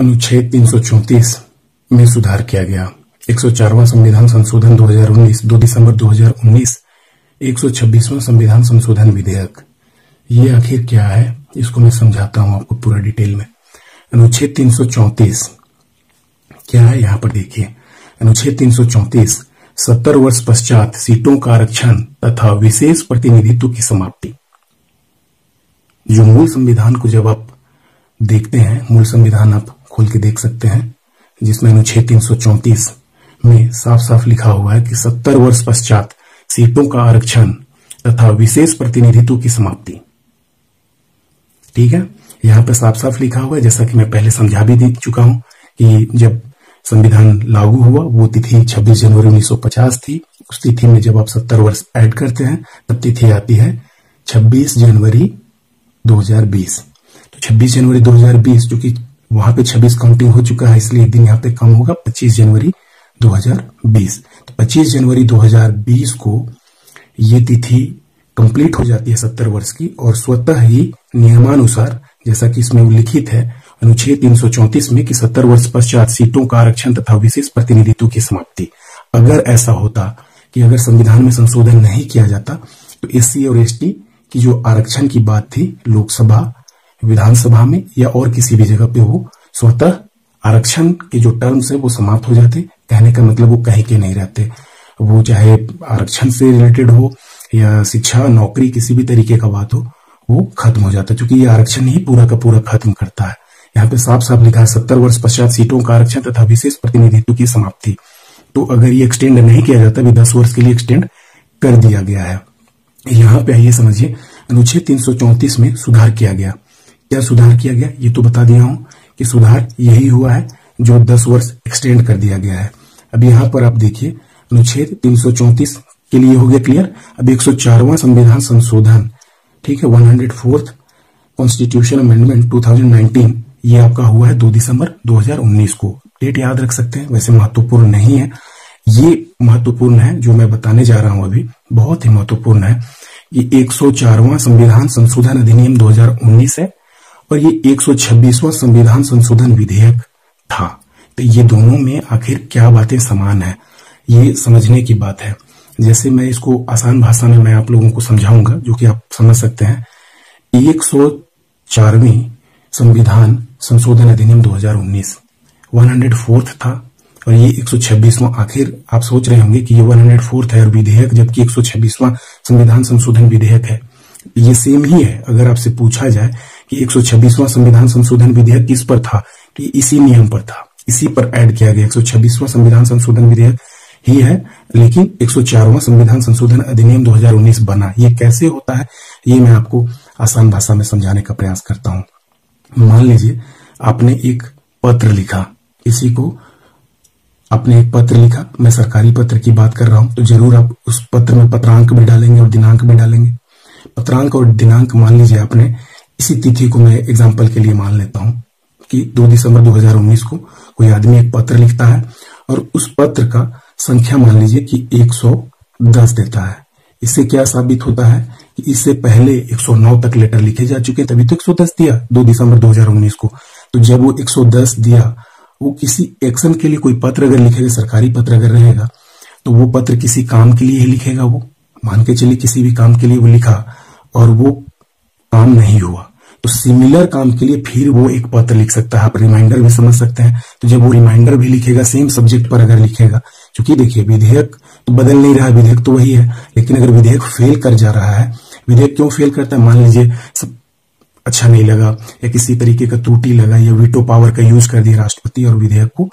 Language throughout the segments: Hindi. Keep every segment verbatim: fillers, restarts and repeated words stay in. अनुच्छेद तीन सौ चौंतीस में सुधार किया गया। एक सौ चारवां संविधान संशोधन दो हज़ार उन्नीस दो दिसंबर दो हज़ार उन्नीस एक सौ छब्बीसवां संविधान संशोधन विधेयक। ये आखिर क्या है, इसको मैं समझाता हूं आपको पूरा डिटेल में। अनुच्छेद तीन सौ चौंतीस क्या है, यहाँ पर देखिए। अनुच्छेद तीन सौ चौंतीस सत्तर वर्ष पश्चात सीटों का आरक्षण तथा विशेष प्रतिनिधित्व की समाप्ति। जो मूल संविधान को जब आप देखते हैं, मूल संविधान आप खोल के देख सकते हैं, जिसमें अनुच्छेद तीन सौ चौंतीस में साफ साफ लिखा हुआ है कि सत्तर वर्ष पश्चात सीटों का आरक्षण तथा विशेष प्रतिनिधित्व की समाप्ति। ठीक है, यहाँ पे साफ साफ लिखा हुआ है, जैसा कि मैं पहले समझा भी दे चुका हूं कि जब संविधान लागू हुआ वो तिथि छब्बीस जनवरी उन्नीस सौ पचास थी। उस तिथि में जब आप सत्तर वर्ष ऐड करते हैं तब तिथि आती है छब्बीस जनवरी दो हज़ार बीस। तो छब्बीस जनवरी दो हज़ार बीस, जो कि वहां पे छब्बीस काउंटिंग हो चुका है, इसलिए दिन यहाँ पे कम होगा, पच्चीस जनवरी दो हज़ार बीस। तो पच्चीस जनवरी दो हज़ार बीस को ये तिथि कंप्लीट हो जाती है सत्तर वर्ष की, और स्वतः ही नियमानुसार, जैसा कि इसमें उल्लिखित है अनुच्छेद तीन सौ चौंतीस में, कि सत्तर वर्ष पश्चात सीटों का आरक्षण तथा विशेष प्रतिनिधित्व की समाप्ति। अगर ऐसा होता कि अगर संविधान में संशोधन नहीं किया जाता तो एससी और एसटी की जो आरक्षण की बात थी लोकसभा, विधानसभा में या और किसी भी जगह पे, वो स्वतः आरक्षण के जो टर्म्स है वो समाप्त हो जाते। कहने का मतलब वो कहीं के नहीं रहते, वो चाहे आरक्षण से रिलेटेड हो या शिक्षा, नौकरी, किसी भी तरीके का बात हो, वो खत्म हो जाता है, क्योंकि ये आरक्षण ही पूरा का पूरा खत्म करता है। यहाँ पे साफ साफ लिखा है सत्तर वर्ष पश्चात सीटों का आरक्षण तथा विशेष प्रतिनिधित्व की समाप्ति। तो अगर ये एक्सटेंड नहीं किया जाता, अभी दस वर्ष के लिए एक्सटेंड कर दिया गया है। यहाँ पे आइए समझिए, अनुच्छेद तीन सौ चौंतीस में सुधार किया गया। क्या सुधार किया गया ये तो बता दिया हूं कि सुधार यही हुआ है जो दस वर्ष एक्सटेंड कर दिया गया है। अब यहाँ पर आप देखिए, अनुच्छेद तीन सौ चौंतीस के लिए हो गया क्लियर। अब एक सौ चारवां संविधान संशोधन, ठीक है, one hundred fourth constitution amendment two thousand nineteen, ये आपका हुआ है दो दिसंबर दो हज़ार उन्नीस को। डेट याद रख सकते हैं, वैसे महत्वपूर्ण नहीं है, ये महत्वपूर्ण है जो मैं बताने जा रहा हूं अभी, बहुत ही महत्वपूर्ण है। ये एक सौ चारवां संविधान संशोधन अधिनियम दो हज़ार उन्नीस है, और ये एक सौ छब्बीसवां संविधान संशोधन विधेयक था। तो ये दोनों में आखिर क्या बातें समान है, ये समझने की बात है। जैसे मैं इसको आसान भाषा में मैं आप लोगों को समझाऊंगा जो कि आप समझ सकते हैं। एक सौ चारवीं संविधान संशोधन अधिनियम दो हज़ार उन्नीस एक सौ चारवां था, और ये एक सौ छब्बीसवां। आखिर आप सोच रहे होंगे कि ये एक सौ चारवां है और विधेयक, जबकि एक सौ छब्बीसवां संविधान संशोधन विधेयक है, ये सेम ही है। अगर आपसे पूछा जाए कि एक सौ छब्बीसवां संविधान संशोधन विधेयक किस पर था, तो इसी नियम पर था, इसी पर ऐड किया गया। एक सौ छब्बीसवां संविधान संशोधन विधेयक ही है, लेकिन एक सौ चारवां संविधान संशोधन अधिनियम दो हज़ार उन्नीस बना। ये कैसे होता है ये मैं आपको आसान भाषा में समझाने का प्रयास करता हूँ। मान लीजिए आपने एक पत्र लिखा, किसी को आपने एक पत्र लिखा, मैं सरकारी पत्र की बात कर रहा हूं, तो जरूर आप उस पत्र में पत्रांक भी डालेंगे और दिनांक भी डालेंगे। पत्रांक और दिनांक, मान लीजिए आपने इसी तिथि को मैं एग्जांपल के लिए मान लेता हूं कि दो दिसंबर दो हज़ार उन्नीस को कोई आदमी एक पत्र लिखता है, और उस पत्र का संख्या मान लीजिए कि एक सौ दस देता है। इससे क्या साबित होता है कि इससे पहले एक सौ नौ तक लेटर लिखे जा चुके, तभी तो एक सौ दस दिया दो दिसंबर दो हज़ार उन्नीस को। तो जब वो एक सौ दस दिया, वो किसी एक्शन के लिए कोई पत्र अगर लिखेगा, सरकारी पत्र अगर रहेगा, तो वो पत्र किसी काम के लिए ही लिखेगा। वो मान के चलिए किसी भी काम के लिए वो लिखा और वो काम नहीं हुआ, तो सिमिलर काम के लिए फिर वो एक पत्र लिख सकता है। आप रिमाइंडर भी समझ सकते हैं। तो जब वो रिमाइंडर भी लिखेगा, सेम सब्जेक्ट पर अगर लिखेगा, क्योंकि देखिए विधेयक तो बदल नहीं रहा, विधेयक तो वही है, लेकिन अगर विधेयक फेल कर जा रहा है, विधेयक क्यों फेल करता है, मान लीजिए सब अच्छा नहीं लगा या किसी तरीके का त्रुटि लगा या वीटो पावर का यूज कर दिया राष्ट्रपति, और विधेयक को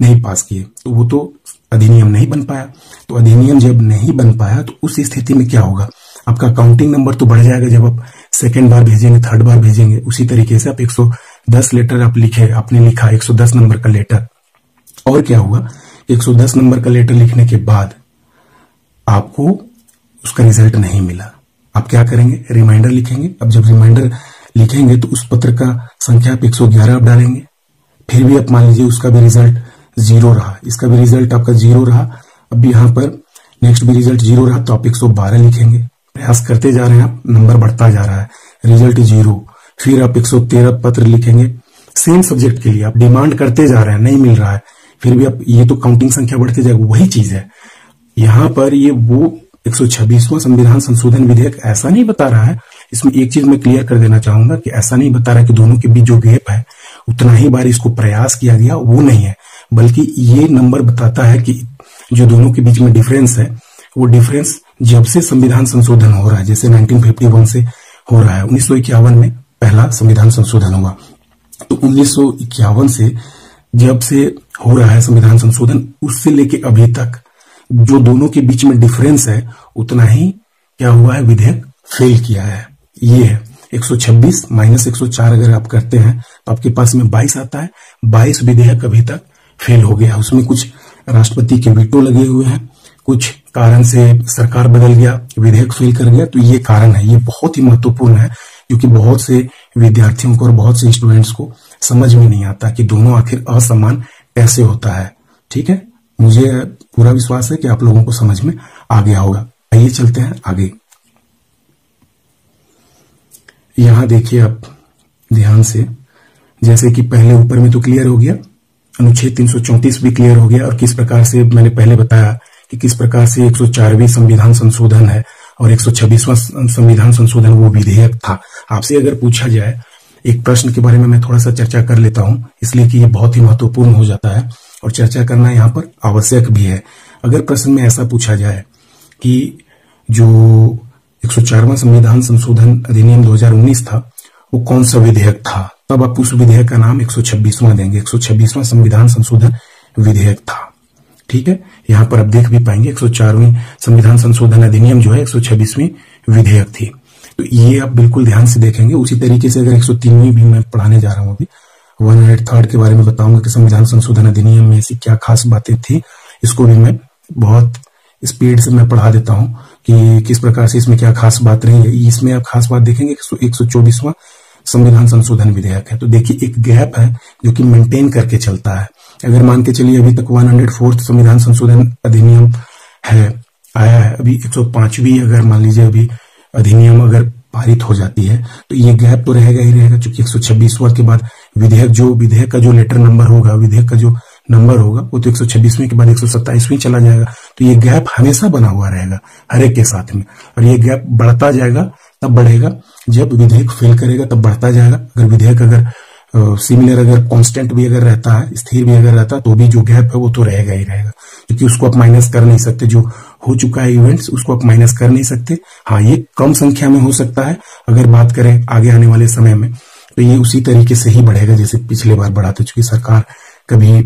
नहीं पास किए, तो वो तो अधिनियम नहीं बन पाया। तो अधिनियम जब नहीं बन पाया तो उस स्थिति में क्या होगा, आपका काउंटिंग नंबर तो बढ़ जाएगा। जब आप सेकेंड बार भेजेंगे, थर्ड बार भेजेंगे, उसी तरीके से आप एक सौ दस लेटर आप लिखे, आपने लिखा एक सौ दस नंबर का लेटर, और क्या हुआ, एक सौ दस नंबर का लेटर लिखने के बाद आपको उसका रिजल्ट नहीं मिला, आप क्या करेंगे, रिमाइंडर लिखेंगे। अब जब रिमाइंडर लिखेंगे तो उस पत्र का संख्या आप एक सौ ग्यारह आप डालेंगे, फिर भी आप मान लीजिए उसका भी रिजल्ट जीरो रहा, इसका भी रिजल्ट आपका जीरो रहा, अब यहाँ पर नेक्स्ट भी रिजल्ट जीरो रहा, तो आप एक सौ बारह लिखेंगे। प्रयास करते जा रहे हैं आप, नंबर बढ़ता जा रहा है, रिजल्ट जीरो। फिर आप एक सौ तेरह पत्र लिखेंगे, सेम सब्जेक्ट के लिए आप डिमांड करते जा रहे हैं, नहीं मिल रहा है, फिर भी आप ये तो काउंटिंग संख्या बढ़ते जाएगी, वही चीज है यहाँ पर। ये वो एक सौ छब्बीसवां संविधान संशोधन विधेयक ऐसा नहीं बता रहा है। इसमें एक चीज मैं क्लियर कर देना चाहूंगा कि ऐसा नहीं बता रहा है कि दोनों के बीच जो गैप है उतना ही बार इसको प्रयास किया गया, वो नहीं है, बल्कि ये नंबर बताता है कि जो दोनों के बीच में डिफरेंस है, वो डिफरेंस जब से संविधान संशोधन हो रहा है, जैसे उन्नीस सौ इक्यावन से हो रहा है, उन्नीस सौ इक्यावन में पहला संविधान संशोधन हुआ, तो उन्नीस सौ इक्यावन से जब से हो रहा है संविधान संशोधन, उससे लेके अभी तक जो दोनों के बीच में डिफरेंस है उतना ही क्या हुआ है, विधेयक फेल किया है। ये है एक सौ छब्बीस माइनस एक सौ चार अगर आप करते हैं तो आपके पास में बाईस आता है। बाईस विधेयक अभी तक फेल हो गया, उसमें कुछ राष्ट्रपति के वीटो लगे हुए हैं, कुछ कारण से सरकार बदल गया, विधेयक फेल कर गया, तो ये कारण है। ये बहुत ही महत्वपूर्ण है, क्योंकि बहुत से विद्यार्थियों को और बहुत से स्टूडेंट्स को समझ में नहीं आता कि दोनों आखिर असमान कैसे होता है। ठीक है, मुझे पूरा विश्वास है कि आप लोगों को समझ में आ गया होगा। आइए चलते हैं आगे। यहां देखिए आप ध्यान से, जैसे कि पहले ऊपर में तो क्लियर हो गया, अनुच्छेद तीन सौ चौंतीस भी क्लियर हो गया, और किस प्रकार से मैंने पहले बताया कि किस प्रकार से एक सौ चारवीं संविधान संशोधन है और एक सौ छब्बीसवां संविधान संशोधन वो विधेयक था। आपसे अगर पूछा जाए एक प्रश्न के बारे में, मैं थोड़ा सा चर्चा कर लेता हूं, इसलिए कि ये बहुत ही महत्वपूर्ण हो जाता है और चर्चा करना यहाँ पर आवश्यक भी है। अगर प्रश्न में ऐसा पूछा जाए कि जो एक सौ चारवां संविधान संशोधन अधिनियम दो हज़ार उन्नीस था, वो कौन सा विधेयक था, तब आप उस विधेयक का नाम एक सौ छब्बीसवां देंगे। एक सौ छब्बीसवां संविधान संशोधन विधेयक था। ठीक है, यहाँ पर आप देख भी पाएंगे एक सौ चारवीं संविधान संशोधन अधिनियम जो है एक सौ छब्बीसवीं विधेयक थी। तो ये आप बिल्कुल ध्यान से देखेंगे। उसी तरीके से अगर एक सौ तीनवीं भी मैं पढ़ाने जा रहा हूँ, अभी वन हंड्रेड थर्ड के बारे में बताऊंगा कि संविधान संशोधन अधिनियम में ऐसी क्या खास बातें थी, इसको भी मैं बहुत स्पीड से मैं पढ़ा देता हूं कि किस प्रकार से इसमें क्या खास बात रही है। इसमें आप खास बात देखेंगे एक सौ चौबीसवां संविधान संशोधन विधेयक है। तो देखिए एक गैप है जो कि मेंटेन करके चलता है। अगर मान के चलिए अभी तक वन हंड्रेड फोर्थ संविधान संशोधन अधिनियम है, आया है, अभी एक सौ पांचवी अगर मान लीजिए अभी अधिनियम अगर पारित हो जाती है, तो ये गैप तो रहेगा ही रहेगा, क्योंकि एक सौ छब्बीसवां के बाद विधेयक जो विधेयक का जो लेटर नंबर होगा, विधेयक का जो नंबर होगा, वो तो एक सौ छब्बीसवीं के बाद एक सौ सत्ताईसवीं चला जाएगा। तो ये गैप हमेशा बना हुआ रहेगा हर एक के साथ में, और ये गैप बढ़ता जाएगा। तब बढ़ेगा जब विधेयक फेल करेगा, तब बढ़ता जाएगा। अगर विधेयक अगर सिमिलर अगर कांस्टेंट भी अगर रहता है, स्थिर भी अगर रहता है, तो भी जो गैप है वो तो रहेगा ही रहेगा, क्योंकि उसको आप माइनस कर नहीं सकते। जो हो चुका है इवेंट्स, उसको आप माइनस कर नहीं सकते। हाँ, ये कम संख्या में हो सकता है। अगर बात करें आगे आने वाले समय में, तो ये उसी तरीके से ही बढ़ेगा जैसे पिछले बार बढ़ा था, क्योंकि सरकार कभी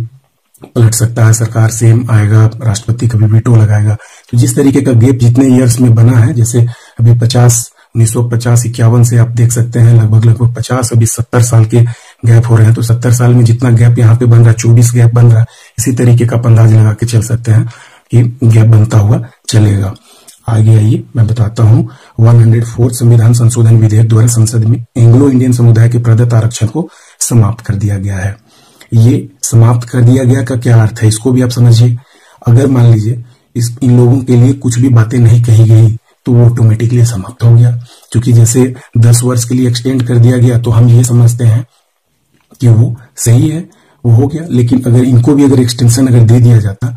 पलट सकता है, सरकार सेम आएगा, राष्ट्रपति कभी वीटो लगाएगा। तो जिस तरीके का गैप जितने ईयर्स में बना है, जैसे अभी पचास उन्नीस सौ पचास इक्यावन से आप देख सकते हैं, लगभग लगभग पचास अभी सत्तर साल के गैप हो रहे हैं। तो सत्तर साल में जितना गैप यहाँ पे बन रहा है, चौबीस गैप बन रहा है, इसी तरीके का अंदाज लगा के चल सकते हैं कि गैप बनता हुआ चलेगा। आगे आइए, मैं बताता हूँ एक सौ चारवां संविधान संशोधन विधेयक द्वारा संसद में एंग्लो इंडियन समुदाय के प्रदत्त आरक्षण को समाप्त कर दिया गया है। ये समाप्त कर दिया गया का क्या अर्थ है, इसको भी आप समझिए। अगर मान लीजिए इस इन लोगों के लिए कुछ भी बातें नहीं कही गई, तो वो ऑटोमेटिकली समाप्त हो गया, क्योंकि जैसे दस वर्ष के लिए एक्सटेंड कर दिया गया, तो हम ये समझते हैं कि वो सही है, वो हो गया। लेकिन अगर इनको भी अगर एक्सटेंशन अगर दे दिया जाता,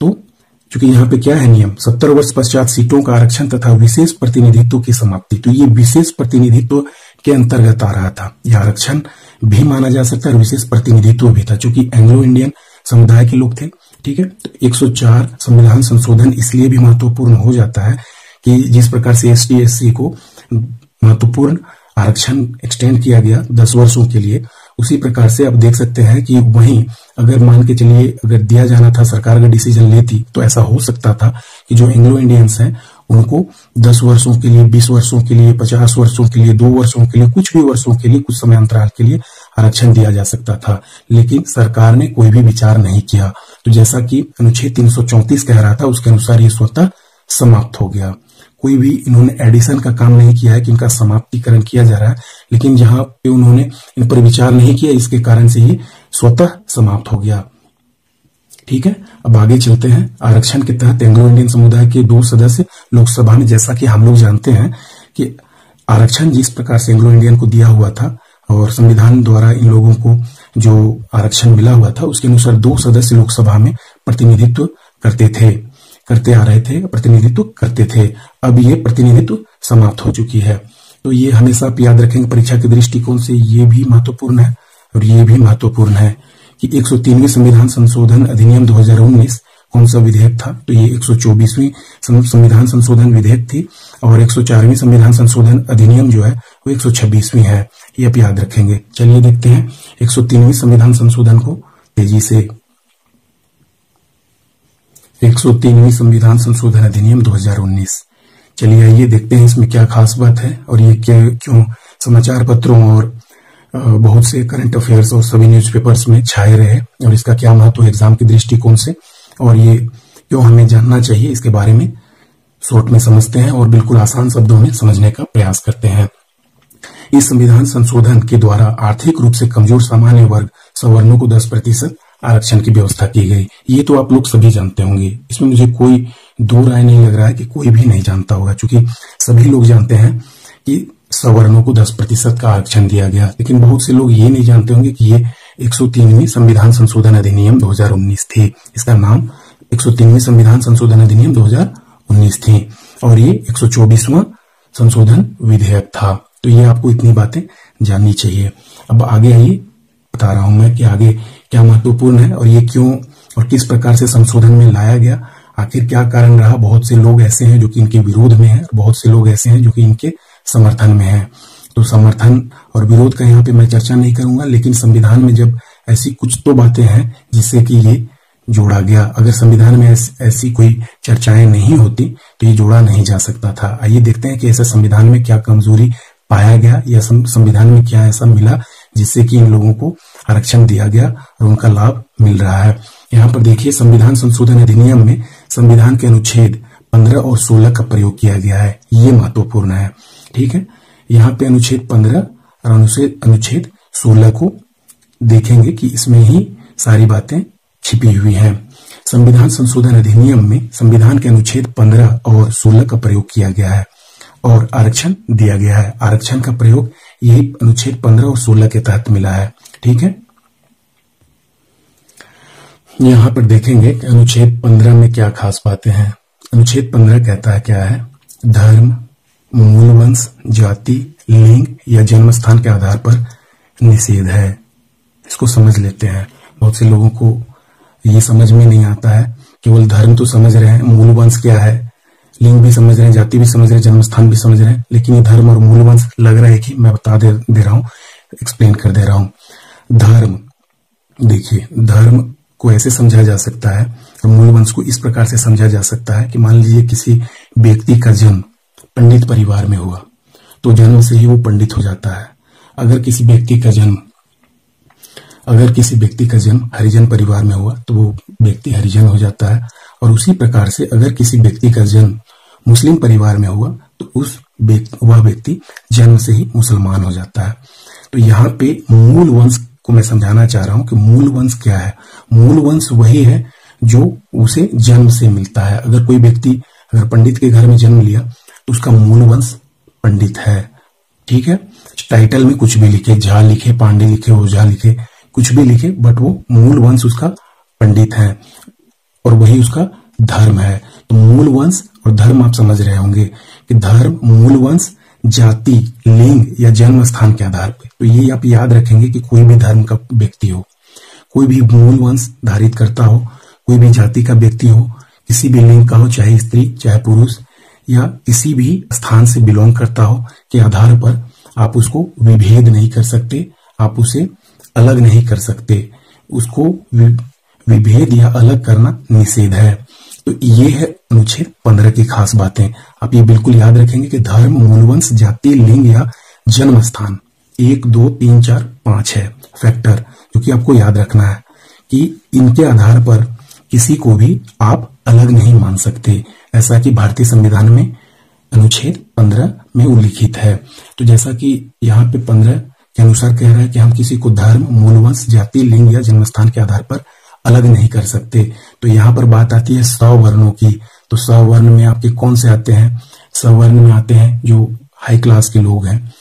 तो क्योंकि यहाँ पे क्या है नियम, सत्तर वर्ष पश्चात सीटों का आरक्षण तथा विशेष प्रतिनिधित्व की समाप्ति। तो ये विशेष प्रतिनिधित्व के अंतर्गत आ रहा था, यह आरक्षण भी माना जा सकता है और विशेष प्रतिनिधित्व भी था, चूंकि एंग्लो इंडियन समुदाय के लोग थे। ठीक है, तो एक सौ चार संविधान संशोधन इसलिए भी महत्वपूर्ण हो जाता है कि जिस प्रकार से एस टी एस सी को महत्वपूर्ण आरक्षण एक्सटेंड किया गया दस वर्षों के लिए, उसी प्रकार से आप देख सकते हैं कि वहीं अगर मान के चलिए अगर दिया जाना था, सरकार अगर डिसीजन लेती, तो ऐसा हो सकता था कि जो एंग्लो इंडियंस हैं उनको दस वर्षों के लिए, बीस वर्षों के लिए, पचास वर्षों के लिए, दो वर्षों के लिए, कुछ भी वर्षों के लिए, कुछ समय अंतराल के लिए आरक्षण दिया जा सकता था। लेकिन सरकार ने कोई भी विचार नहीं किया, तो जैसा कि अनुच्छेद तीन सौ चौंतीस कह रहा था, उसके अनुसार ये स्वतः समाप्त हो गया। कोई भी इन्होंने एडिशन का काम नहीं किया है कि इनका समाप्तिकरण किया जा रहा है, लेकिन जहां पे उन्होंने इन पर विचार नहीं किया, इसके कारण से ही स्वतः समाप्त हो गया। ठीक है, अब आगे चलते हैं। आरक्षण के तहत एंग्लो इंडियन समुदाय के दो सदस्य लोकसभा में, जैसा कि हम लोग जानते हैं कि आरक्षण जिस प्रकार से एंग्लो इंडियन को दिया हुआ था और संविधान द्वारा इन लोगों को जो आरक्षण मिला हुआ था उसके अनुसार दो सदस्य लोकसभा में प्रतिनिधित्व करते थे करते आ रहे थे प्रतिनिधित्व करते थे। अब ये प्रतिनिधित्व समाप्त हो चुकी है। तो ये हमेशा आप याद रखेंगे परीक्षा के दृष्टिकोण से, ये भी महत्वपूर्ण है और ये भी महत्वपूर्ण है कि एक सौ तीनवें संविधान संशोधन अधिनियम दो हजार उन्नीस कौन सा विधेयक था, तो ये एक सौ चौबीसवीं संविधान संशोधन विधेयक थी और एक सौ चारवीं संविधान संशोधन अधिनियम जो है वो एक सौ छब्बीसवीं है, ये आप याद रखेंगे। चलिए देखते हैं एक सौ तीनवीं संविधान संशोधन को तेजी से। एक सौ तीनवीं संविधान संशोधन अधिनियम दो हजार उन्नीस, चलिए आइए देखते हैं इसमें क्या खास बात है और ये क्या क्यों समाचार पत्रों और बहुत से करंट अफेयर्स और सभी न्यूज़पेपर्स में छाए रहे और इसका क्या महत्व एग्जाम के दृष्टिकोण से और ये क्यों हमें जानना चाहिए, इसके बारे में शॉर्ट में समझते हैं और बिल्कुल आसान शब्दों में समझने का प्रयास करते हैं। इस संविधान संशोधन के द्वारा आर्थिक रूप से कमजोर सामान्य वर्ग सवर्णों को दस प्रतिशत आरक्षण की व्यवस्था की गई। ये तो आप लोग सभी जानते होंगे, इसमें मुझे कोई दो राय नहीं लग रहा है कि कोई भी नहीं जानता होगा, क्योंकि सभी लोग जानते हैं कि सवर्णों को दस प्रतिशत का आरक्षण दिया गया। लेकिन बहुत से लोग ये नहीं जानते होंगे कि ये एक सौ तीनवीं संविधान संशोधन अधिनियम दो हजार उन्नीस थी। इसका नाम एक सौ तीनवीं संविधान संशोधन अधिनियम दो हजार उन्नीस थी और ये एक सौ चौबीसवां संशोधन विधेयक था। तो ये आपको इतनी बातें जाननी चाहिए। अब आगे आइए, बता रहा हूं मैं कि आगे क्या महत्वपूर्ण है और ये क्यों और किस प्रकार से संशोधन में लाया गया, आखिर क्या कारण रहा। बहुत से लोग ऐसे हैं जो कि इनके विरोध में है, बहुत से लोग ऐसे हैं जो कि इनके समर्थन में है। तो समर्थन और विरोध का यहाँ पे मैं चर्चा नहीं करूंगा, लेकिन संविधान में जब ऐसी कुछ तो बातें हैं जिससे कि ये जोड़ा गया। अगर संविधान में ऐस, ऐसी कोई चर्चाएं नहीं होती तो ये जोड़ा नहीं जा सकता था। आइए देखते हैं कि ऐसा संविधान में क्या कमजोरी पाया गया या संविधान में क्या ऐसा मिला जिससे कि इन लोगों को आरक्षण दिया गया और उनका लाभ मिल रहा है। यहाँ पर देखिए, संविधान संशोधन अधिनियम में संविधान के अनुच्छेद पंद्रह और सोलह का प्रयोग किया गया है, ये महत्वपूर्ण है। ठीक है, यहाँ पे अनुच्छेद पंद्रह और अनुच्छेद अनुच्छेद सोलह को देखेंगे कि इसमें ही सारी बातें छिपी हुई हैं। संविधान संशोधन अधिनियम में संविधान के अनुच्छेद पंद्रह और सोलह का प्रयोग किया गया है और आरक्षण दिया गया है। आरक्षण का प्रयोग यही अनुच्छेद पंद्रह और सोलह के तहत मिला है। ठीक है, यहाँ पर देखेंगे अनुच्छेद पंद्रह में क्या खास बातें हैं। अनुच्छेद पंद्रह कहता है क्या है, धर्म, मूल वंश, जाति, लिंग या जन्म स्थान के आधार पर निषेध है। इसको समझ लेते हैं, बहुत से लोगों को ये समझ में नहीं आता है। केवल धर्म तो समझ रहे हैं, मूल वंश क्या है, लिंग भी समझ रहे हैं, जाति भी समझ रहे हैं, जन्म स्थान भी समझ रहे हैं, लेकिन ये धर्म और मूल वंश लग रहा है कि मैं बता दे, दे रहा हूं, एक्सप्लेन कर दे रहा हूं। धर्म देखिए, धर्म को ऐसे समझा जा सकता है और मूल वंश को इस प्रकार से समझा जा सकता है कि मान लीजिए किसी व्यक्ति का जन्म पंडित परिवार में हुआ तो जन्म से ही वो पंडित हो जाता है। अगर किसी व्यक्ति का जन्म अगर किसी व्यक्ति का जन्म हरिजन परिवार में हुआ तो वो व्यक्ति हरिजन हो जाता है। और उसी प्रकार से अगर किसी व्यक्ति का जन्म मुस्लिम परिवार में हुआ तो उस वह व्यक्ति जन्म से ही मुसलमान हो जाता है। तो यहाँ पे मूल वंश को मैं समझाना चाह रहा हूँ कि मूल वंश क्या है। मूल वंश वही है जो उसे जन्म से मिलता है। अगर कोई व्यक्ति अगर पंडित के घर में जन्म लिया, उसका मूल वंश पंडित है। ठीक है, टाइटल में कुछ भी लिखे, झा लिखे, पांडे लिखे, ओझा लिखे, कुछ भी लिखे, बट वो मूल वंश उसका पंडित है और वही उसका धर्म है। तो मूल वंश और धर्म आप समझ रहे होंगे कि धर्म, मूल वंश, जाति, लिंग या जन्म स्थान के आधार पर। तो ये आप याद रखेंगे कि कोई भी धर्म का व्यक्ति हो, कोई भी मूल वंश धारित करता हो, कोई भी जाति का व्यक्ति हो, किसी भी लिंग का हो, चाहे स्त्री चाहे पुरुष या किसी भी स्थान से बिलोंग करता हो, के आधार पर आप उसको विभेद नहीं कर सकते, आप उसे अलग नहीं कर सकते। उसको विभेद या अलग करना निषेध है। तो ये है अनुच्छेद पंद्रह की खास बातें। आप ये बिल्कुल याद रखेंगे कि धर्म, मूलवंश, जाति, लिंग या जन्म स्थान, एक दो तीन चार पांच है फैक्टर जो कि आपको याद रखना है कि इनके आधार पर किसी को भी आप अलग नहीं मान सकते, ऐसा कि भारतीय संविधान में अनुच्छेद पंद्रह में उल्लिखित है। तो जैसा कि यहाँ पे पंद्रह के अनुसार कह रहा है कि हम किसी को धर्म, मूलवंश, जाति, लिंग या जन्मस्थान के आधार पर अलग नहीं कर सकते। तो यहाँ पर बात आती है सवर्णों की। तो सवर्ण में आपके कौन से आते हैं? सवर्ण में आते हैं जो हाई क्लास के लोग हैं।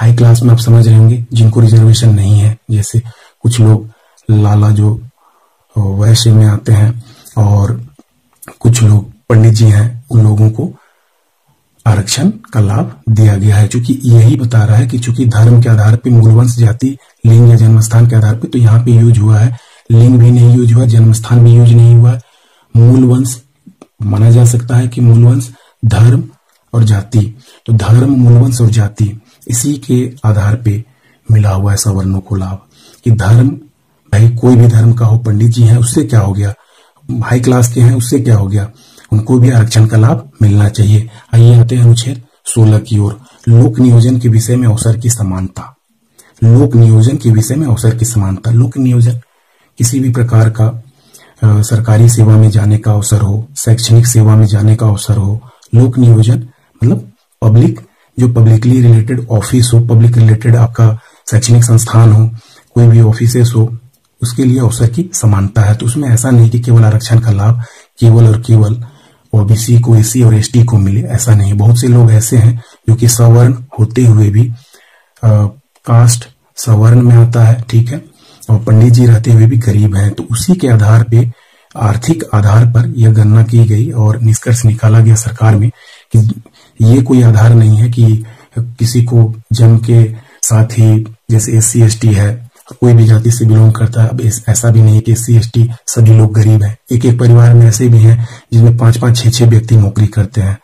हाई क्लास में आप समझ रहे होंगे जिनको रिजर्वेशन नहीं है, जैसे कुछ लोग लाला जो वैश्य में आते हैं और कुछ लोग पंडित जी हैं, उन लोगों को आरक्षण का लाभ दिया गया है। चूंकि यही बता रहा है कि चूंकि धर्म के आधार पे, मूलवंश, जाति, लिंग या जन्मस्थान के आधार पे, तो यहाँ पे यूज हुआ है, लिंग भी नहीं यूज हुआ, जन्मस्थान भी यूज नहीं हुआ। मूलवंश माना जा सकता है कि मूलवंश, धर्म और जाति, तो धर्म, मूलवंश और जाति इसी के आधार पे मिला हुआ है सवर्णों को लाभ। कि धर्म भाई कोई भी धर्म का हो, पंडित जी हैं उससे क्या हो गया, हाई क्लास के हैं उससे क्या हो गया, उनको भी आरक्षण का लाभ मिलना चाहिए। आइए आते हैं अनुच्छेद सोलह की ओर। लोक नियोजन के विषय में अवसर की समानता, लोक नियोजन के विषय में अवसर की समानता। लोक नियोजन किसी भी प्रकार का आ, सरकारी सेवा में जाने का अवसर हो, शैक्षणिक सेवा में जाने का अवसर हो। लोक नियोजन मतलब पब्लिक, जो पब्लिकली रिलेटेड ऑफिस हो, पब्लिक रिलेटेड आपका शैक्षणिक संस्थान हो, कोई भी ऑफिसेस हो, उसके लिए अवसर की समानता है। तो उसमें ऐसा नहीं कि केवल आरक्षण का लाभ केवल और केवल ओबीसी को, एससी और एसटी को मिले, ऐसा नहीं। बहुत से लोग ऐसे हैं जो कि सवर्ण होते हुए भी आ, कास्ट सवर्ण में आता है, ठीक है, और पंडित जी रहते हुए भी गरीब हैं। तो उसी के आधार पे, आर्थिक आधार पर यह गणना की गई और निष्कर्ष निकाला गया सरकार में कि ये कोई आधार नहीं है कि किसी को जन्म के साथ ही, जैसे एससी एसटी है, कोई भी जाति से बिलोंग करता है। अब ऐसा भी नहीं है कि एससी एसटी सभी लोग गरीब हैं। एक एक परिवार में ऐसे भी हैं जिसमें पांच पांच छह छह व्यक्ति नौकरी करते हैं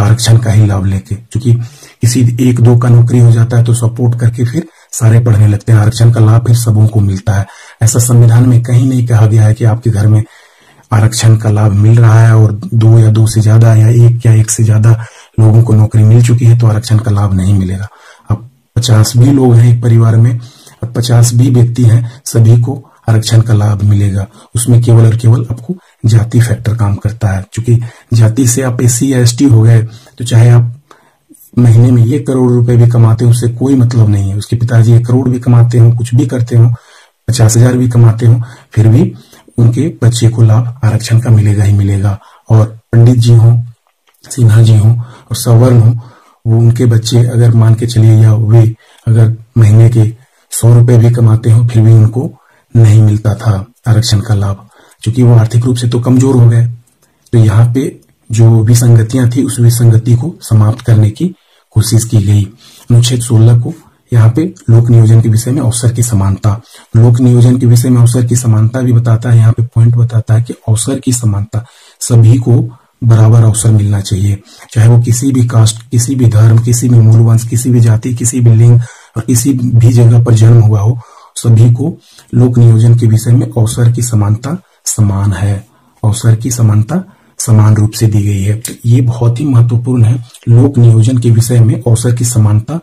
आरक्षण का ही लाभ लेके। क्योंकि किसी एक दो का नौकरी हो जाता है तो सपोर्ट करके फिर सारे पढ़ने लगते हैं, आरक्षण का लाभ फिर सबों को मिलता है। ऐसा संविधान में कहीं नहीं कहा गया है कि आपके घर में आरक्षण का लाभ मिल रहा है और दो या दो से ज्यादा या एक या एक से ज्यादा लोगों को नौकरी मिल चुकी है तो आरक्षण का लाभ नहीं मिलेगा। अब पचास भी लोग हैं एक परिवार में, अब पचास भी व्यक्ति हैं, सभी को आरक्षण का लाभ मिलेगा। उसमें केवल और केवल आपको जाति फैक्टर काम करता है। चूंकि जाति से आप एससी या एसटी हो गए तो चाहे आप महीने में एक करोड़ रुपए भी कमाते हो उससे कोई मतलब नहीं है। उसके पिताजी एक करोड़ भी कमाते हो, कुछ भी करते हो, पचास हजार भी कमाते हो, फिर भी उनके बच्चे को लाभ आरक्षण का मिलेगा ही मिलेगा। और पंडित जी हो, सिन्हा जी हो और सवर्ण हो, वो उनके बच्चे अगर मान के चलिए या वे अगर महीने के सौ रुपए भी कमाते हो फिर भी उनको नहीं मिलता था आरक्षण का लाभ, क्योंकि वो आर्थिक रूप से तो कमजोर हो गए। तो यहाँ पे जो विसंगतियां थी उस विसंगति को समाप्त करने की कोशिश की गई अनुच्छेद सोलह को। यहाँ पे लोक नियोजन के विषय में अवसर की समानता, लोक नियोजन के विषय में अवसर की समानता भी बताता है। यहाँ पे पॉइंट बताता है कि अवसर की समानता, सभी को बराबर अवसर मिलना चाहिए, चाहे वो किसी भी कास्ट, किसी भी धर्म, किसी भी मूलवंश, किसी भी जाति, किसी भी लिंग और किसी भी जगह पर जन्म हुआ हो, सभी को लोक नियोजन के विषय में अवसर की समानता समान है। अवसर की समानता समान रूप से दी गई है। तो ये बहुत ही महत्वपूर्ण है। लोक नियोजन के विषय में अवसर की समानता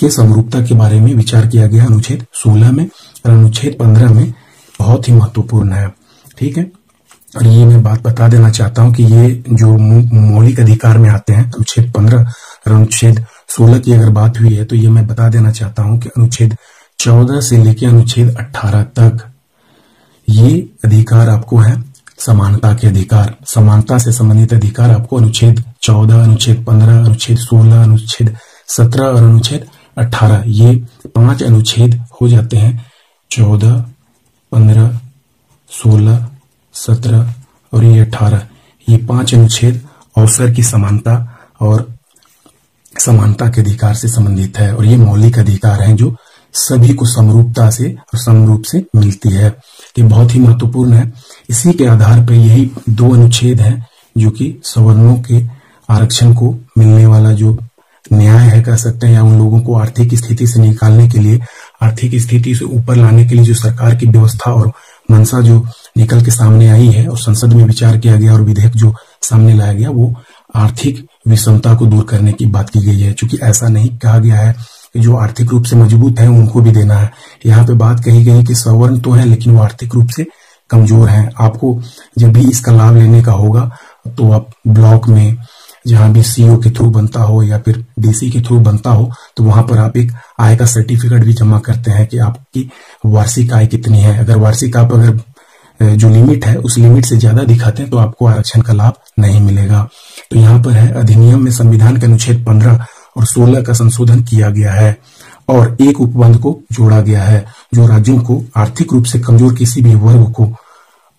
के समरूपता के बारे में विचार किया गया अनुच्छेद सोलह में और अनुच्छेद पंद्रह में, बहुत ही महत्वपूर्ण है, ठीक है। और ये मैं बात बता देना चाहता हूं कि ये जो मौलिक अधिकार में आते हैं अनुच्छेद पंद्रह और अनुच्छेद सोलह की अगर बात हुई है तो ये मैं बता देना चाहता हूं कि अनुच्छेद चौदह से लेकर अनुच्छेद अट्ठारह तक ये अधिकार आपको है, समानता के अधिकार, समानता से संबंधित अधिकार आपको अनुच्छेद चौदह, अनुच्छेद पंद्रह, अनुच्छेद सोलह, अनुच्छेद सत्रह और अनुच्छेद अठारह, ये पांच अनुच्छेद हो जाते हैं, चौदह, पंद्रह, सोलह, सत्रह और ये अठारह, ये पांच अनुच्छेद अवसर की समानता और समानता के अधिकार से संबंधित है। और ये मौलिक अधिकार हैं जो सभी को समरूपता से और समरूप से मिलती है। ये बहुत ही महत्वपूर्ण है। इसी के आधार पर यही दो अनुच्छेद हैं जो कि सवर्णों के आरक्षण को मिलने वाला जो न्याय है कह सकते हैं, या उन लोगों को आर्थिक स्थिति से निकालने के लिए, आर्थिक स्थिति से ऊपर लाने के लिए जो सरकार की व्यवस्था और मनसा जो निकल के सामने आई है और संसद में विचार किया गया और विधेयक जो सामने लाया गया, वो आर्थिक विषमता को दूर करने की बात की गई है। चूंकि ऐसा नहीं कहा गया है जो आर्थिक रूप से मजबूत है उनको भी देना है। यहाँ पे बात कही गई कि सवर्ण तो है लेकिन वो आर्थिक रूप से कमजोर है, आपको जब भी इसका लाभ लेने का होगा तो आप ब्लॉक में जहां भी सीओ के थ्रू बनता हो या फिर डीसी के थ्रू बनता हो तो वहां पर आप एक आय का सर्टिफिकेट भी जमा करते हैं कि आपकी वार्षिक आय कितनी है। अगर वार्षिक आप अगर जो लिमिट है उस लिमिट से ज्यादा दिखाते हैं तो आपको आरक्षण का लाभ नहीं मिलेगा। तो यहाँ पर है अधिनियम में संविधान के अनुच्छेद पंद्रह और सोलह का संशोधन किया गया है और एक उपबंध को जोड़ा गया है जो राज्यों को आर्थिक रूप से कमजोर किसी भी वर्ग को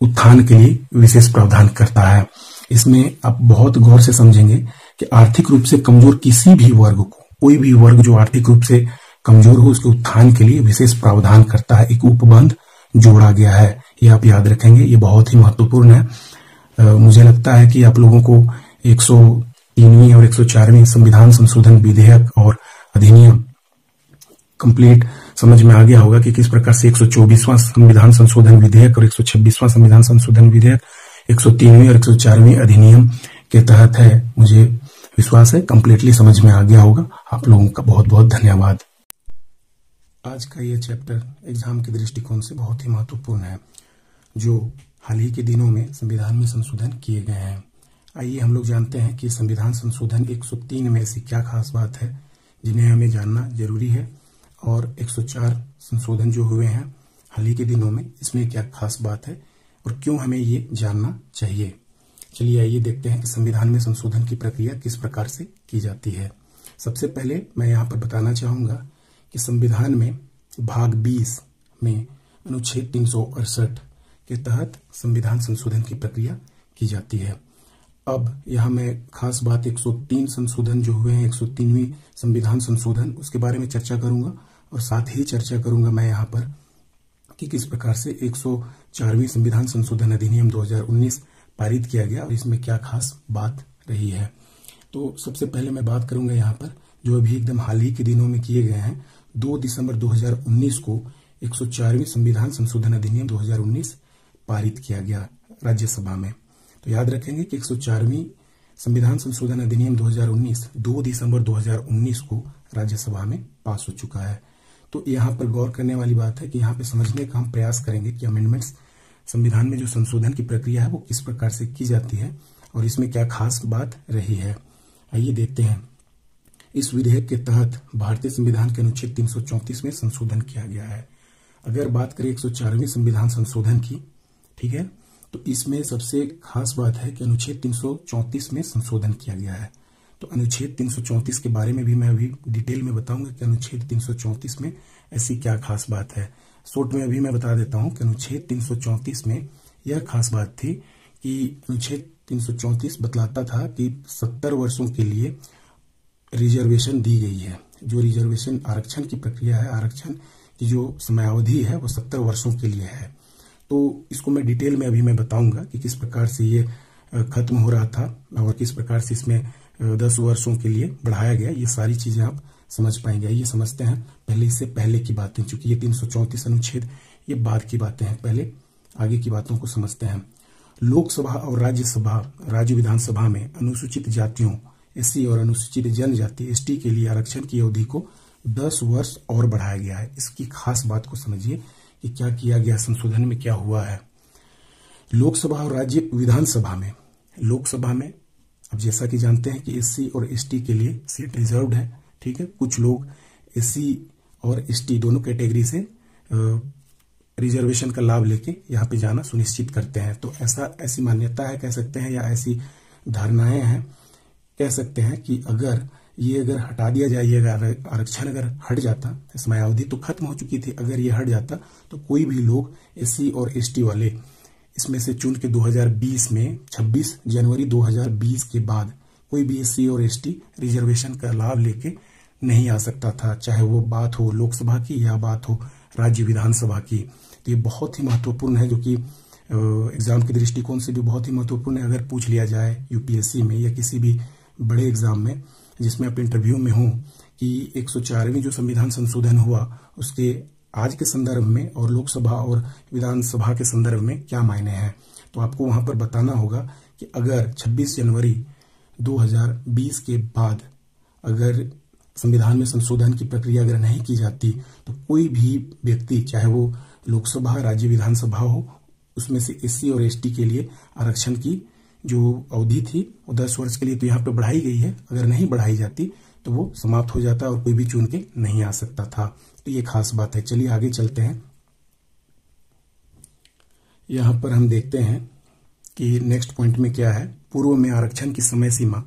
उत्थान के लिए विशेष प्रावधान करता है। इसमें आप बहुत गौर से समझेंगे कि आर्थिक रूप से कमजोर किसी भी वर्ग को, कोई भी वर्ग जो आर्थिक रूप से कमजोर हो, उसके उत्थान के लिए विशेष प्रावधान करता है, एक उपबंध जोड़ा गया है। ये आप याद रखेंगे, ये बहुत ही महत्वपूर्ण है। आ, मुझे लगता है कि आप लोगों को एक सौ तीनवीं और एक सौ चारवीं संविधान संशोधन विधेयक और अधिनियम कंप्लीट समझ में आ गया होगा कि किस प्रकार से एक सौ चौबीसवां संविधान संशोधन विधेयक और एक सौ छब्बीसवां संविधान संशोधन विधेयक एक सौ तीनवीं और एक सौ चारवीं अधिनियम के तहत है। मुझे विश्वास है कंप्लीटली समझ में आ गया होगा। आप लोगों का बहुत बहुत धन्यवाद। आज का ये चैप्टर एग्जाम के दृष्टिकोण से बहुत ही महत्वपूर्ण है, जो हाल ही के दिनों में संविधान में संशोधन किए गए हैं। आइए हम लोग जानते हैं कि संविधान संशोधन एक सौ तीन में ऐसी क्या खास बात है जिन्हें हमें जानना जरूरी है, और एक सौ चार संशोधन जो हुए हैं हाल ही के दिनों में, इसमें क्या खास बात है और क्यों हमें ये जानना चाहिए। चलिए आइए देखते हैं कि संविधान में संशोधन की प्रक्रिया किस प्रकार से की जाती है। सबसे पहले मैं यहाँ पर बताना चाहूँगा कि संविधान में भाग बीस में अनुच्छेद तीन सौ अड़सठ के तहत संविधान संशोधन की प्रक्रिया की जाती है। अब यहाँ मैं खास बात एक सौ तीन संशोधन जो हुए हैं, एक सौ तीनवीं संविधान संशोधन, उसके बारे में चर्चा करूंगा, और साथ ही चर्चा करूंगा मैं यहाँ पर कि किस प्रकार से एक सौ चारवीं संविधान संशोधन अधिनियम दो हज़ार उन्नीस पारित किया गया और इसमें क्या खास बात रही है। तो सबसे पहले मैं बात करूंगा यहाँ पर जो अभी एकदम हाल ही के दिनों में किए गए हैं। दो दिसंबर दो हजार उन्नीस को एक सौ चारवीं संविधान संशोधन अधिनियम दो हजार उन्नीस पारित किया गया राज्यसभा में। तो याद रखेंगे कि एक सौ चारवीं संविधान संशोधन अधिनियम दो हज़ार उन्नीस दो दिसंबर दो हज़ार उन्नीस को राज्यसभा में पास हो चुका है। तो यहाँ पर गौर करने वाली बात है कि यहाँ पे समझने का हम प्रयास करेंगे कि अमेंडमेंट्स, संविधान में जो संशोधन की प्रक्रिया है वो किस प्रकार से की जाती है और इसमें क्या खास बात रही है। आइए देखते हैं। इस विधेयक के तहत भारतीय संविधान के अनुच्छेद तीन सौ चौंतीस में संशोधन किया गया है। अगर बात करें एक सौ चारवीं संविधान संशोधन की, ठीक है, तो इसमें सबसे खास बात है कि अनुच्छेद तीन सौ चौंतीस में संशोधन किया गया है। तो अनुच्छेद तीन सौ चौंतीस के बारे में भी मैं अभी डिटेल में बताऊंगा कि अनुच्छेद तीन सौ चौंतीस में ऐसी क्या खास बात है। शॉर्ट में अभी मैं बता देता हूं कि अनुच्छेद तीन सौ चौंतीस में यह खास बात थी कि अनुच्छेद तीन सौ चौंतीस बतलाता था कि सत्तर वर्षों के लिए रिजर्वेशन दी गई है। जो रिजर्वेशन आरक्षण की प्रक्रिया है, आरक्षण की जो समयावधि है वो सत्तर वर्षों के लिए है। तो इसको मैं डिटेल में अभी मैं बताऊंगा कि किस प्रकार से ये खत्म हो रहा था और किस प्रकार से इसमें दस वर्षों के लिए बढ़ाया गया। ये सारी चीजें आप समझ पाएंगे। ये समझते हैं पहले, इससे पहले की बातें, चूंकि ये तीन सौ चौंतीस अनुच्छेद ये बाद की बातें हैं, पहले आगे की बातों को समझते हैं। लोकसभा और राज्यसभा, राज्य विधानसभा में अनुसूचित जातियों एससी और अनुसूचित जनजाति एसटी के लिए आरक्षण की अवधि को दस वर्ष और बढ़ाया गया है। इसकी खास बात को समझिए कि क्या किया गया, संशोधन में क्या हुआ है। लोकसभा और राज्य विधानसभा में, लोकसभा में अब जैसा कि जानते हैं कि एससी और एसटी के लिए सीट रिजर्व्ड है, ठीक है। कुछ लोग एससी और एसटी दोनों कैटेगरी से रिजर्वेशन का लाभ लेके यहाँ पे जाना सुनिश्चित करते हैं। तो ऐसा, ऐसी मान्यता है कह सकते हैं, या ऐसी धारणाएं हैं कह सकते हैं कि अगर ये अगर हटा दिया जाएगा, आरक्षण अगर हट जाता, समयावधि तो खत्म हो चुकी थी, अगर ये हट जाता तो कोई भी लोग एससी और एसटी वाले इसमें से चुन के दो हज़ार बीस में छब्बीस जनवरी दो हज़ार बीस के बाद कोई भी एससी और एसटी रिजर्वेशन का लाभ लेके नहीं आ सकता था, चाहे वो बात हो लोकसभा की या बात हो राज्य विधानसभा की। तो ये बहुत ही महत्वपूर्ण है, जो कि एग्जाम के दृष्टिकोण से भी बहुत ही महत्वपूर्ण है। अगर पूछ लिया जाए यूपीएससी में या किसी भी बड़े एग्जाम में जिसमें आप इंटरव्यू में हो कि एक सौ चारवीं जो संविधान संशोधन हुआ उसके आज के संदर्भ में और लोकसभा और विधानसभा के संदर्भ में क्या मायने हैं, तो आपको वहां पर बताना होगा कि अगर छब्बीस जनवरी दो हज़ार बीस के बाद अगर संविधान में संशोधन की प्रक्रिया अगर नहीं की जाती तो कोई भी व्यक्ति, चाहे वो लोकसभा, राज्य विधानसभा हो, उसमें से एससी और एसटी के लिए आरक्षण की जो अवधि थी वो दस वर्ष के लिए तो यहाँ पे बढ़ाई गई है, अगर नहीं बढ़ाई जाती तो वो समाप्त हो जाता और कोई भी चुन के नहीं आ सकता था। तो ये खास बात है। चलिए आगे चलते हैं। यहाँ पर हम देखते हैं कि नेक्स्ट पॉइंट में क्या है। पूर्व में आरक्षण की समय सीमा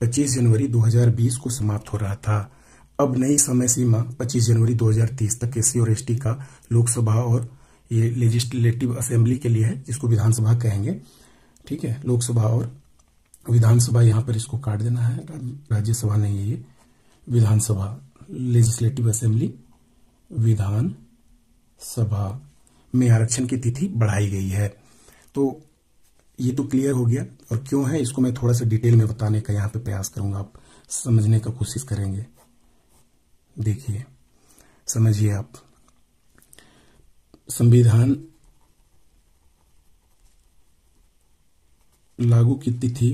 पच्चीस जनवरी दो हज़ार बीस को समाप्त हो रहा था, अब नई समय सीमा पच्चीस जनवरी दो हज़ार तीस तक एससी और एसटी का लोकसभा और ये लेजिस्लेटिव असेंबली के लिए है, जिसको विधानसभा कहेंगे। ठीक है, लोकसभा और विधानसभा यहाँ पर इसको काट देना है, राज्यसभा नहीं है ये, विधानसभा, लेजिस्लेटिव असेंबली, विधान सभा में आरक्षण की तिथि बढ़ाई गई है। तो ये तो क्लियर हो गया, और क्यों है इसको मैं थोड़ा सा डिटेल में बताने का यहाँ पे प्रयास करूंगा, आप समझने का कोशिश करेंगे। देखिए, समझिए आप, संविधान लागू की तिथि,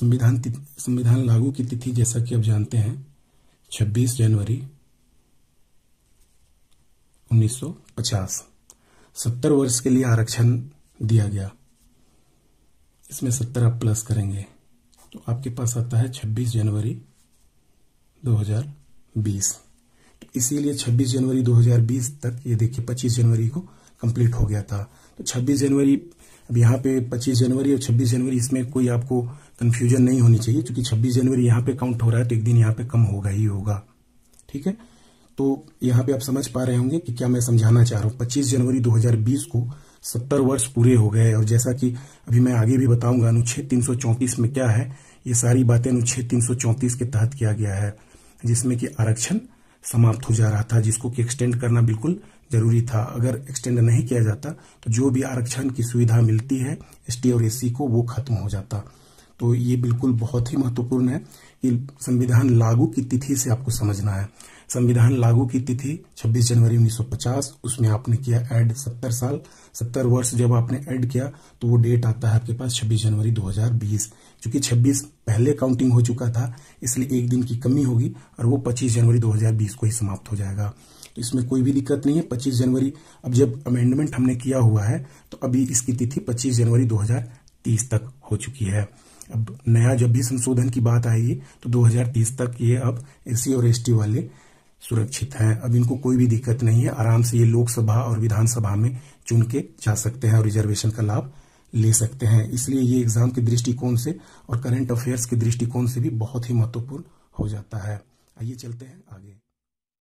संविधान संविधान लागू की तिथि जैसा कि आप जानते हैं छब्बीस जनवरी उन्नीस सौ पचास। सत्तर वर्ष के लिए आरक्षण दिया गया, इसमें सत्तर आप प्लस करेंगे तो आपके पास आता है छब्बीस जनवरी दो हज़ार बीस। तो इसीलिए छब्बीस जनवरी दो हज़ार बीस तक ये देखिए पच्चीस जनवरी को कंप्लीट हो गया था। तो छब्बीस जनवरी, अब यहाँ पे पच्चीस जनवरी और छब्बीस जनवरी इसमें कोई आपको कंफ्यूजन नहीं होनी चाहिए, क्योंकि छब्बीस जनवरी यहाँ पे काउंट हो रहा है तो एक दिन यहाँ पे कम होगा ही होगा। ठीक है, तो यहाँ पे आप समझ पा रहे होंगे कि क्या मैं समझाना चाह रहा हूँ। पच्चीस जनवरी दो हज़ार बीस को सत्तर वर्ष पूरे हो गए, और जैसा कि अभी मैं आगे भी बताऊंगा अनुच्छेद तीन सौ चौंतीस में क्या है, ये सारी बातें अनुच्छेद तीन सौ चौंतीस के तहत किया गया है, जिसमें कि आरक्षण समाप्त हो जा रहा था, जिसको कि एक्सटेंड करना बिल्कुल जरूरी था। अगर एक्सटेंड नहीं किया जाता तो जो भी आरक्षण की सुविधा मिलती है एसटी और एससी को, वो खत्म हो जाता। तो ये बिल्कुल बहुत ही महत्वपूर्ण है कि संविधान लागू की तिथि से आपको समझना है। संविधान लागू की तिथि छब्बीस जनवरी उन्नीस सौ पचास, उसमें आपने किया ऐड सत्तर साल, सत्तर वर्ष जब आपने ऐड किया तो वो डेट आता है आपके पास छब्बीस जनवरी दो हज़ार बीस। क्योंकि छब्बीस पहले काउंटिंग हो चुका था, इसलिए एक दिन की कमी होगी और वो पच्चीस जनवरी दो हज़ार बीस को ही समाप्त हो जाएगा। तो इसमें कोई भी दिक्कत नहीं है। पच्चीस जनवरी, अब जब अमेंडमेंट हमने किया हुआ है तो अभी इसकी तिथि पच्चीस जनवरी दो हज़ार तीस तक हो चुकी है। अब नया जब भी संशोधन की बात आएगी तो दो हज़ार तीस तक ये अब एससी और एसटी वाले सुरक्षित हैं। अब इनको कोई भी दिक्कत नहीं है, आराम से ये लोकसभा और विधानसभा में चुन के जा सकते हैं और रिजर्वेशन का लाभ ले सकते हैं। इसलिए ये एग्जाम के दृष्टिकोण से और करंट अफेयर्स के दृष्टिकोण से भी बहुत ही महत्वपूर्ण हो जाता है। आइए चलते हैं आगे।